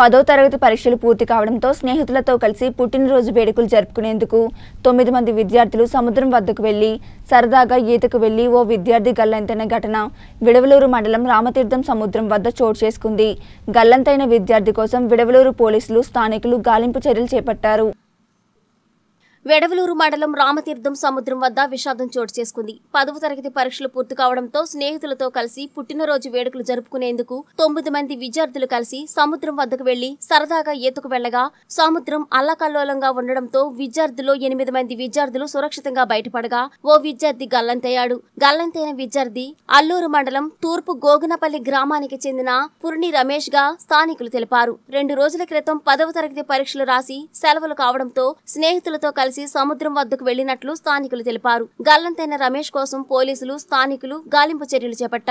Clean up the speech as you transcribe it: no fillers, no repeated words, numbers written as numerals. పదో తరగతి పరీక్షలు పూర్తి కావడంతో స్నేహితులతో కలిసి పుట్టినరోజు వేడుకలు జరుపుకునేందుకు 9 మంది విద్యార్థులు సముద్రం వద్దకు వెళ్లి సరదాగా ఈతకు వెళ్లి ఓ విద్యార్థి గల్లంతైన ఘటన విడవలూరు మండలం రామతీర్థం సముద్రం వద్ద చోటు చేసుకుంది. గల్లంతైన విద్యార్థి కోసం విడవలూరు పోలీసులు, స్థానికులు గాలింపు చర్యలు చేపట్టారు. వెడవలూరు మండలం రామతీర్థం సముద్రం వద్ద విషాదం చోటు చేసుకుంది. 10వ తరగతి పరీక్షలు పూర్తి కావడంతో స్నేహితులతో కలిసి పుట్టినరోజు వేడుకలు జరుపుకునేందుకు 9 మంది విద్యార్థులు కలిసి సముద్రం వద్దకు వెళ్లి సరదాగా ఈతకు వెళ్లగా సముద్రం అల్లకల్లోలంగా ఉండడంతో విద్యార్థుల్లో 8 మంది విద్యార్థులు సురక్షితంగా బయటపడగా ఓ విద్యార్థి గల్లంతయ్యాడు. గల్లంతైన విద్యార్థి అల్లూరు మండలం తూర్పు గోగునపల్లి గ్రామానికి చెందిన పుర్ణి రమేష్ గా స్థానికులు తెలిపారు. 2 రోజుల క్రితం 10వ తరగతి పరీక్షలు రాసి సెలవులు కావడంతో స్నేహితులతో సముద్రం వద్దకు వెళ్లినట్లు స్థానికులు తెలిపారు. గల్లంతైన రమేష్ కోసం పోలీసులు, స్థానికులు గాలింపు చర్యలు చేపట్టారు.